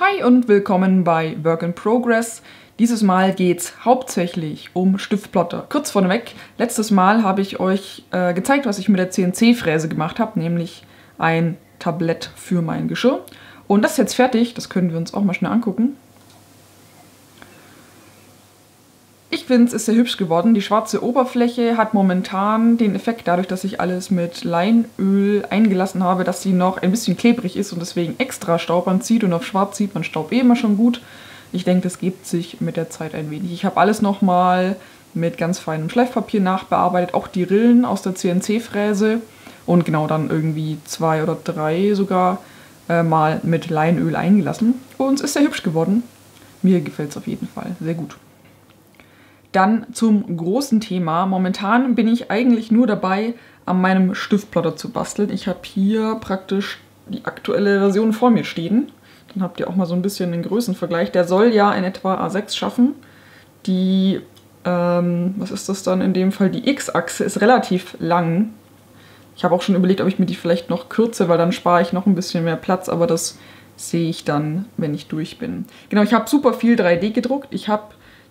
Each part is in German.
Hi und willkommen bei Work in Progress. Dieses Mal geht es hauptsächlich um Stiftplotter. Kurz vorneweg, letztes Mal habe ich euch gezeigt, was ich mit der CNC-Fräse gemacht habe, nämlich ein Tablett für mein Geschirr. Und das ist jetzt fertig, das können wir uns auch mal schnell angucken. Ich finde, es ist sehr hübsch geworden. Die schwarze Oberfläche hat momentan den Effekt, dadurch, dass ich alles mit Leinöl eingelassen habe, dass sie noch ein bisschen klebrig ist und deswegen extra Staub anzieht. Und auf schwarz sieht man Staub eh immer schon gut. Ich denke, das gibt sich mit der Zeit ein wenig. Ich habe alles nochmal mit ganz feinem Schleifpapier nachbearbeitet, auch die Rillen aus der CNC-Fräse und genau dann irgendwie 2 oder 3 sogar mal mit Leinöl eingelassen. Und es ist sehr hübsch geworden. Mir gefällt es auf jeden Fall sehr gut. Dann zum großen Thema. Momentan bin ich eigentlich nur dabei, an meinem Stiftplotter zu basteln. Ich habe hier praktisch die aktuelle Version vor mir stehen. Dann habt ihr auch mal so ein bisschen den Größenvergleich. Der soll ja in etwa A6 schaffen. Die, was ist das dann in dem Fall? Die X-Achse ist relativ lang. Ich habe auch schon überlegt, ob ich mir die vielleicht noch kürze, weil dann spare ich noch ein bisschen mehr Platz, aber das sehe ich dann, wenn ich durch bin. Genau, ich habe super viel 3D gedruckt. Ich habe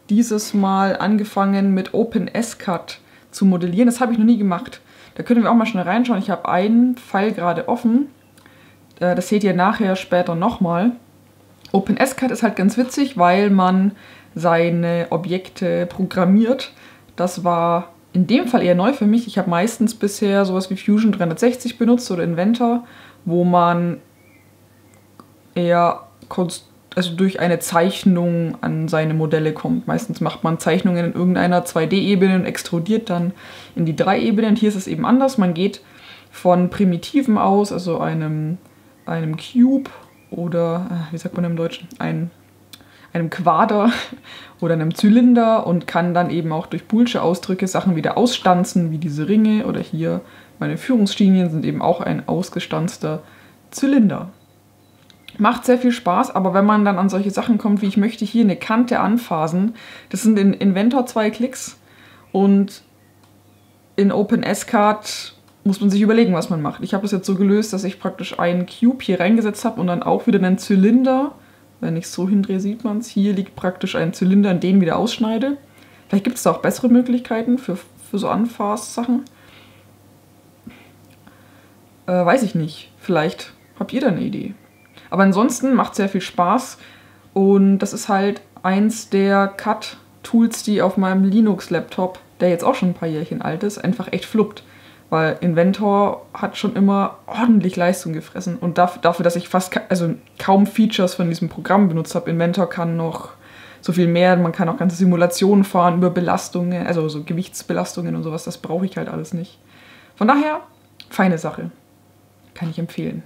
dieses Mal angefangen mit OpenSCAD zu modellieren. Das habe ich noch nie gemacht. Da können wir auch mal schnell reinschauen. Ich habe einen Pfeil gerade offen. Das seht ihr nachher später nochmal. OpenSCAD ist halt ganz witzig, weil man seine Objekte programmiert. Das war in dem Fall eher neu für mich. Ich habe meistens bisher sowas wie Fusion 360 benutzt oder Inventor, wo man eher durch eine Zeichnung an seine Modelle kommt. Meistens macht man Zeichnungen in irgendeiner 2D-Ebene und extrudiert dann in die 3D-Ebene. Und hier ist es eben anders. Man geht von Primitiven aus, also einem Cube oder, wie sagt man im Deutschen, einem Quader oder einem Zylinder und kann dann eben auch durch boolsche Ausdrücke Sachen wieder ausstanzen, wie diese Ringe oder hier meine Führungslinien sind eben auch ein ausgestanzter Zylinder. Macht sehr viel Spaß, aber wenn man dann an solche Sachen kommt, wie ich möchte hier eine Kante anphasen, das sind in Inventor 2 Klicks und in OpenSCAD muss man sich überlegen, was man macht. Ich habe das jetzt so gelöst, dass ich praktisch einen Cube hier reingesetzt habe und dann auch wieder einen Zylinder, wenn ich es so hindrehe, sieht man es, hier liegt praktisch ein Zylinder, in den wieder ausschneide. Vielleicht gibt es da auch bessere Möglichkeiten für so Anfass-Sachen. Weiß ich nicht, vielleicht habt ihr da eine Idee. Aber ansonsten macht es sehr viel Spaß und das ist halt eins der CAD-Tools, die auf meinem Linux-Laptop, der jetzt auch schon ein paar Jährchen alt ist, einfach echt fluppt. Weil Inventor hat schon immer ordentlich Leistung gefressen und dafür, dass ich kaum Features von diesem Programm benutzt habe. Inventor kann noch so viel mehr, man kann auch ganze Simulationen fahren über Belastungen, also so Gewichtsbelastungen und sowas, das brauche ich halt alles nicht. Von daher, feine Sache, kann ich empfehlen.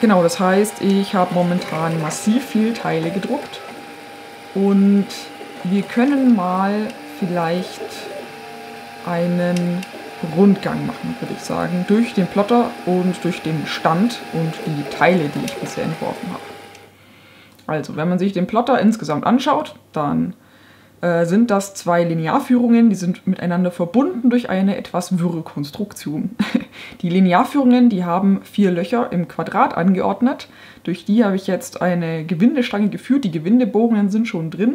Genau, das heißt, ich habe momentan massiv viel Teile gedruckt und wir können mal vielleicht einen Rundgang machen, würde ich sagen, durch den Plotter und durch den Stand und die Teile, die ich bisher entworfen habe. Also, wenn man sich den Plotter insgesamt anschaut, dann sind das 2 Linearführungen, die sind miteinander verbunden durch eine etwas wirre Konstruktion. Die Linearführungen, die haben 4 Löcher im Quadrat angeordnet. Durch die habe ich jetzt eine Gewindestange geführt. Die Gewindebogenen sind schon drin.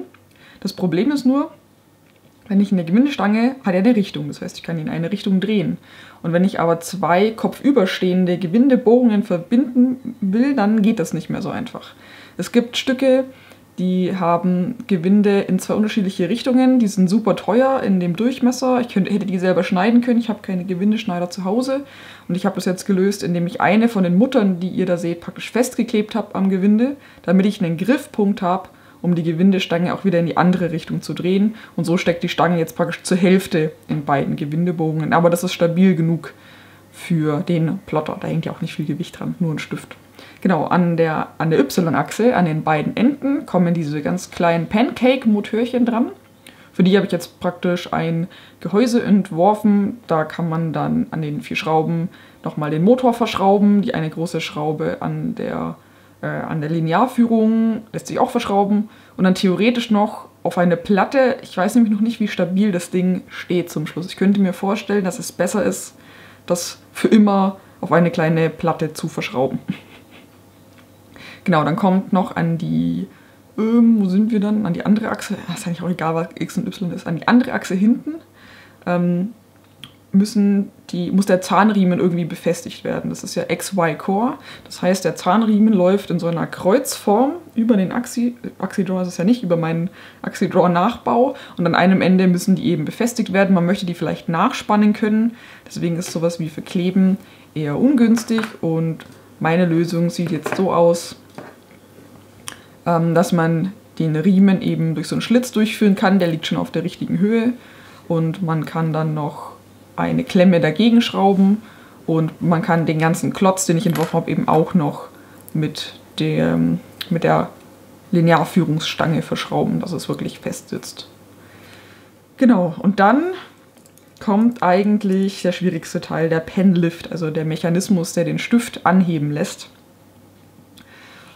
Das Problem ist nur, wenn ich eine Gewindestange, hat er eine Richtung. Das heißt, ich kann ihn in eine Richtung drehen. Und wenn ich aber 2 kopfüberstehende Gewindebogenen verbinden will, dann geht das nicht mehr so einfach. Es gibt Stücke, die haben Gewinde in 2 unterschiedliche Richtungen. Die sind super teuer in dem Durchmesser. Ich hätte die selber schneiden können. Ich habe keine Gewindeschneider zu Hause. Und ich habe das jetzt gelöst, indem ich eine von den Muttern, die ihr da seht, praktisch festgeklebt habe am Gewinde, damit ich einen Griffpunkt habe, um die Gewindestange auch wieder in die andere Richtung zu drehen. Und so steckt die Stange jetzt praktisch zur Hälfte in beiden Gewindebogenen. Aber das ist stabil genug für den Plotter. Da hängt ja auch nicht viel Gewicht dran, nur ein Stift. Genau, an der Y-Achse, an den beiden Enden, kommen diese ganz kleinen Pancake-Motörchen dran. Für die habe ich jetzt praktisch ein Gehäuse entworfen. Da kann man dann an den 4 Schrauben nochmal den Motor verschrauben. Die eine große Schraube an der Linearführung lässt sich auch verschrauben. Und dann theoretisch noch auf eine Platte. Ich weiß nämlich noch nicht, wie stabil das Ding steht zum Schluss. Ich könnte mir vorstellen, dass es besser ist, das für immer auf eine kleine Platte zu verschrauben. Genau, dann kommt noch an die, wo sind wir dann? An die andere Achse, das ist eigentlich auch egal, was X und Y ist, an die andere Achse hinten muss der Zahnriemen irgendwie befestigt werden. Das ist ja XY-Core, das heißt, der Zahnriemen läuft in so einer Kreuzform über den Axi-Draw ist es ja nicht, über meinen Axi-Draw-Nachbau und an einem Ende müssen die eben befestigt werden. Man möchte die vielleicht nachspannen können, deswegen ist sowas wie Verkleben eher ungünstig und meine Lösung sieht jetzt so aus, dass man den Riemen eben durch so einen Schlitz durchführen kann, der liegt schon auf der richtigen Höhe und man kann dann noch eine Klemme dagegen schrauben und man kann den ganzen Klotz, den ich entworfen habe, eben auch noch mit der Linearführungsstange verschrauben, dass es wirklich fest sitzt. Genau, und dann kommt eigentlich der schwierigste Teil, der Penlift, also der Mechanismus, der den Stift anheben lässt.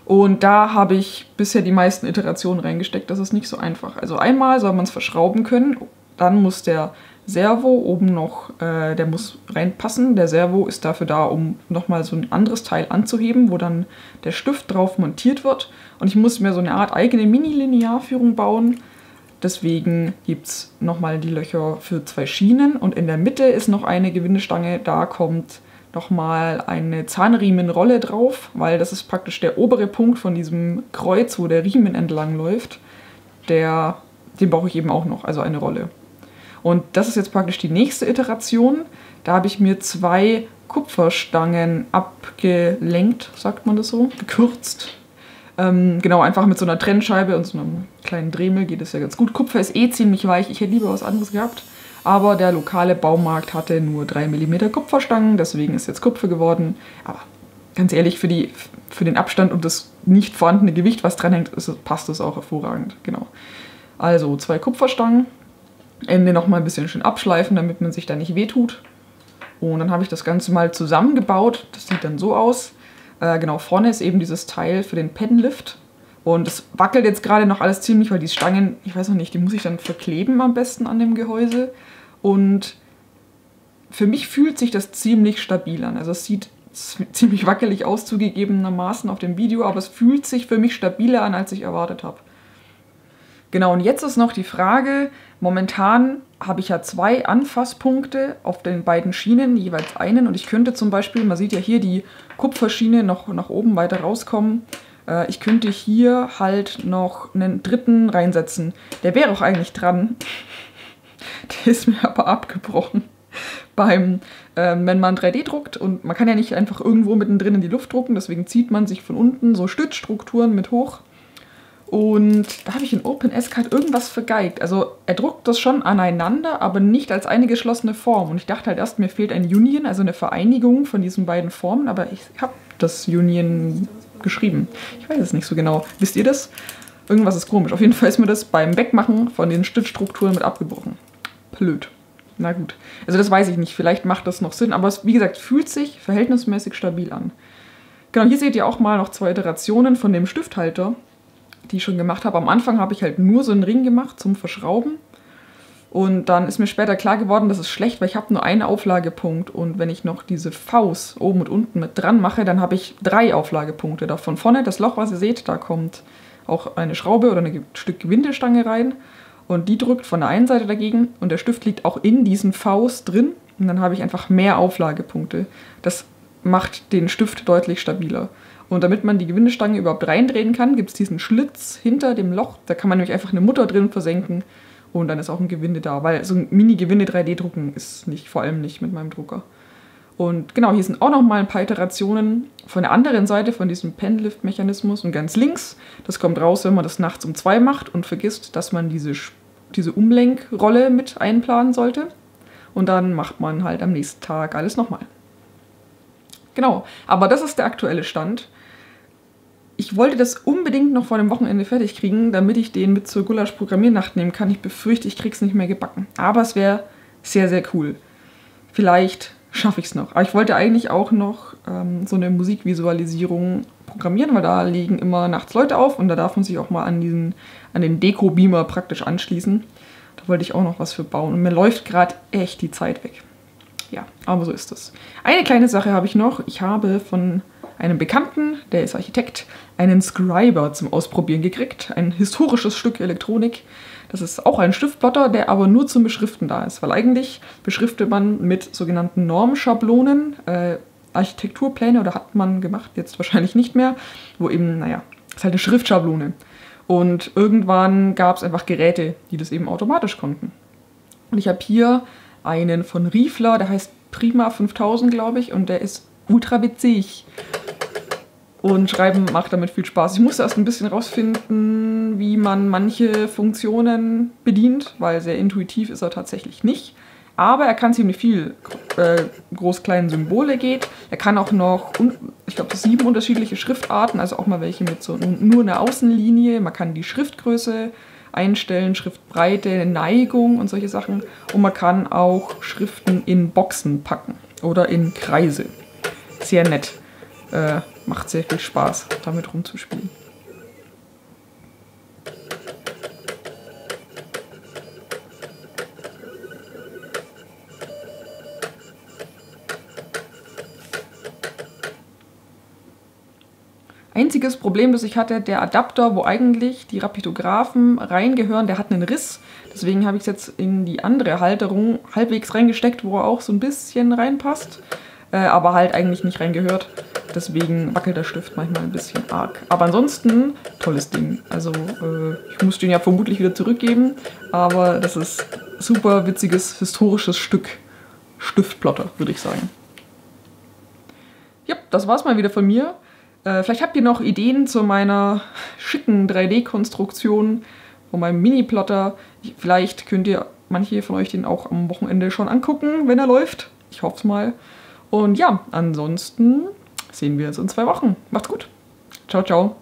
Und da habe ich bisher die meisten Iterationen reingesteckt, das ist nicht so einfach. Also einmal soll man es verschrauben können, dann muss der Servo oben noch, der muss reinpassen. Der Servo ist dafür da, um nochmal so ein anderes Teil anzuheben, wo dann der Stift drauf montiert wird. Und ich muss mir so eine Art eigene Mini-Linearführung bauen. Deswegen gibt es nochmal die Löcher für 2 Schienen und in der Mitte ist noch eine Gewindestange. Da kommt nochmal eine Zahnriemenrolle drauf, weil das ist praktisch der obere Punkt von diesem Kreuz, wo der Riemen entlang läuft. Den brauche ich eben auch noch, also eine Rolle. Und das ist jetzt praktisch die nächste Iteration. Da habe ich mir 2 Kupferstangen abgelenkt, sagt man das so, gekürzt. Genau, einfach mit so einer Trennscheibe und so einem kleinen Dremel geht es ja ganz gut. Kupfer ist eh ziemlich weich, ich hätte lieber was anderes gehabt. Aber der lokale Baumarkt hatte nur 3 mm Kupferstangen, deswegen ist jetzt Kupfer geworden. Aber ganz ehrlich, für den Abstand und das nicht vorhandene Gewicht, was dran hängt, passt das auch hervorragend. Genau. Also 2 Kupferstangen. Ende nochmal ein bisschen schön abschleifen, damit man sich da nicht wehtut. Und dann habe ich das Ganze mal zusammengebaut. Das sieht dann so aus. Genau, vorne ist eben dieses Teil für den Penlift. Und es wackelt jetzt gerade noch alles ziemlich, weil die Stangen, ich weiß noch nicht, die muss ich dann verkleben am besten an dem Gehäuse. Und für mich fühlt sich das ziemlich stabil an. Also es sieht ziemlich wackelig aus, zugegebenermaßen auf dem Video, aber es fühlt sich für mich stabiler an, als ich erwartet habe. Genau, und jetzt ist noch die Frage, momentan habe ich ja 2 Anfasspunkte auf den beiden Schienen, jeweils einen. Und ich könnte zum Beispiel, man sieht ja hier die Kupferschiene noch nach oben weiter rauskommen, ich könnte hier halt noch einen 3. reinsetzen. Der wäre auch eigentlich dran, der ist mir aber abgebrochen. Wenn man 3D druckt und man kann ja nicht einfach irgendwo mittendrin in die Luft drucken, deswegen zieht man sich von unten so Stützstrukturen mit hoch. Und da habe ich in OpenSCAD irgendwas vergeigt. Also er druckt das schon aneinander, aber nicht als eine geschlossene Form. Und ich dachte halt erst, mir fehlt ein Union, also eine Vereinigung von diesen beiden Formen. Aber ich habe das Union geschrieben. Ich weiß es nicht so genau. Wisst ihr das? Irgendwas ist komisch. Auf jeden Fall ist mir das beim Wegmachen von den Stützstrukturen mit abgebrochen. Blöd. Na gut. Also das weiß ich nicht. Vielleicht macht das noch Sinn. Aber es, wie gesagt, fühlt sich verhältnismäßig stabil an. Genau, hier seht ihr auch mal noch 2 Iterationen von dem Stifthalter, die ich schon gemacht habe. Am Anfang habe ich halt nur so einen Ring gemacht zum Verschrauben und dann ist mir später klar geworden, das ist schlecht, weil ich habe nur einen Auflagepunkt und wenn ich noch diese Vs oben und unten mit dran mache, dann habe ich 3 Auflagepunkte. Da von vorne das Loch, was ihr seht, da kommt auch eine Schraube oder ein Stück Gewindestange rein und die drückt von der einen Seite dagegen und der Stift liegt auch in diesen Vs drin und dann habe ich einfach mehr Auflagepunkte. Das macht den Stift deutlich stabiler. Und damit man die Gewindestange überhaupt reindrehen kann, gibt es diesen Schlitz hinter dem Loch. Da kann man nämlich einfach eine Mutter drin versenken und dann ist auch ein Gewinde da. Weil so ein Mini-Gewinde 3D drucken ist nicht, vor allem nicht mit meinem Drucker. Und genau, hier sind auch noch mal ein paar Iterationen von der anderen Seite, von diesem Penlift-Mechanismus. Und ganz links, das kommt raus, wenn man das nachts um 2 macht und vergisst, dass man diese Umlenkrolle mit einplanen sollte. Und dann macht man halt am nächsten Tag alles nochmal. Genau, aber das ist der aktuelle Stand. Ich wollte das unbedingt noch vor dem Wochenende fertig kriegen, damit ich den mit zur Gulasch-Programmiernacht nehmen kann. Ich befürchte, ich krieg's nicht mehr gebacken. Aber es wäre sehr, sehr cool. Vielleicht schaffe ich es noch. Aber ich wollte eigentlich auch noch so eine Musikvisualisierung programmieren, weil da legen immer nachts Leute auf und da darf man sich auch mal an den Deko-Beamer praktisch anschließen. Da wollte ich auch noch was für bauen. Und mir läuft gerade echt die Zeit weg. Ja, aber so ist es. Eine kleine Sache habe ich noch. Ich habe von einem Bekannten, der ist Architekt, einen Scriber zum Ausprobieren gekriegt. Ein historisches Stück Elektronik. Das ist auch ein Stiftplotter, der aber nur zum Beschriften da ist. Weil eigentlich beschriftet man mit sogenannten Normschablonen Architekturpläne, oder hat man gemacht, jetzt wahrscheinlich nicht mehr, wo eben, naja, ist halt eine Schriftschablone. Und irgendwann gab es einfach Geräte, die das eben automatisch konnten. Und ich habe hier einen von Riefler, der heißt Prima 5000, glaube ich, und der ist ultra witzig. Und Schreiben macht damit viel Spaß. Ich musste erst ein bisschen rausfinden, wie man manche Funktionen bedient, weil sehr intuitiv ist er tatsächlich nicht. Aber er kann ziemlich viel groß-kleinen Symbole geht. Er kann auch noch, ich glaube, 7 unterschiedliche Schriftarten, also auch mal welche mit so nur einer Außenlinie. Man kann die Schriftgröße einstellen, Schriftbreite, Neigung und solche Sachen. Und man kann auch Schriften in Boxen packen oder in Kreise. Sehr nett. Macht sehr viel Spaß, damit rumzuspielen. Einziges Problem, das ich hatte, der Adapter, wo eigentlich die Rapidographen reingehören, der hat einen Riss. Deswegen habe ich es jetzt in die andere Halterung halbwegs reingesteckt, wo er auch so ein bisschen reinpasst, aber halt eigentlich nicht reingehört. Deswegen wackelt der Stift manchmal ein bisschen arg. Aber ansonsten, tolles Ding. Also ich muss den ja vermutlich wieder zurückgeben, aber das ist ein super witziges historisches Stück. Stiftplotter, würde ich sagen. Ja, das war's mal wieder von mir. Vielleicht habt ihr noch Ideen zu meiner schicken 3D-Konstruktion, von meinem Mini-Plotter. Vielleicht könnt ihr, manche von euch, den auch am Wochenende schon angucken, wenn er läuft. Ich hoffe es mal. Und ja, ansonsten sehen wir uns in 2 Wochen. Macht's gut. Ciao, ciao.